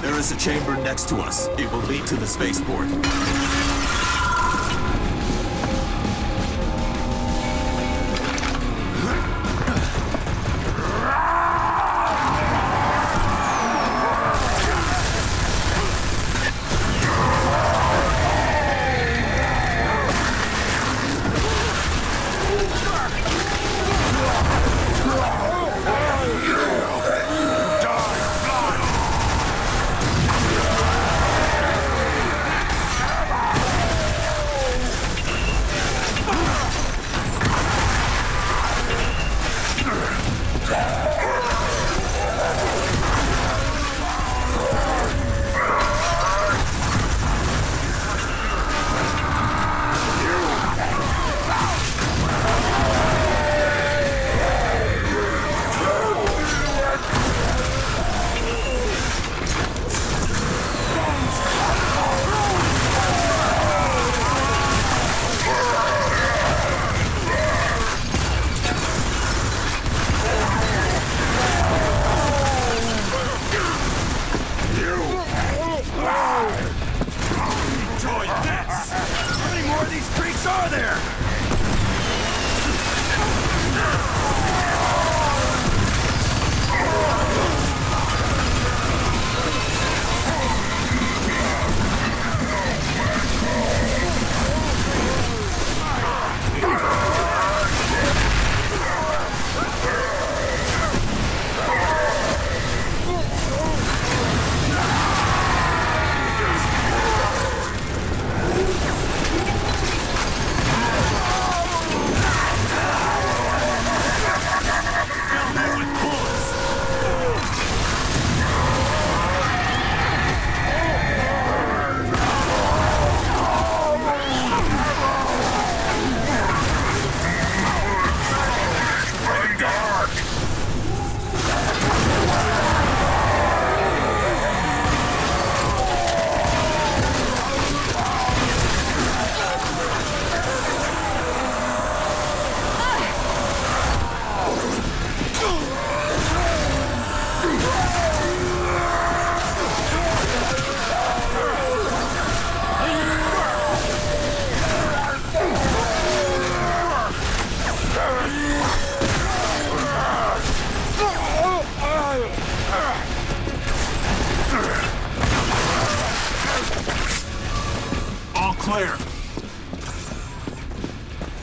There's a chamber next to us. It will lead to the spaceport.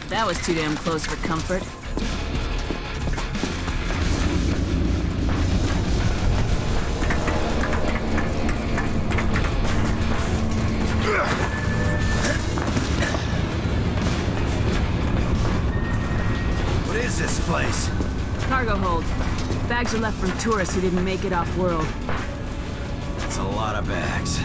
That was too damn close for comfort. What is this place? Cargo hold. Bags are left from tourists who didn't make it off-world. That's a lot of bags.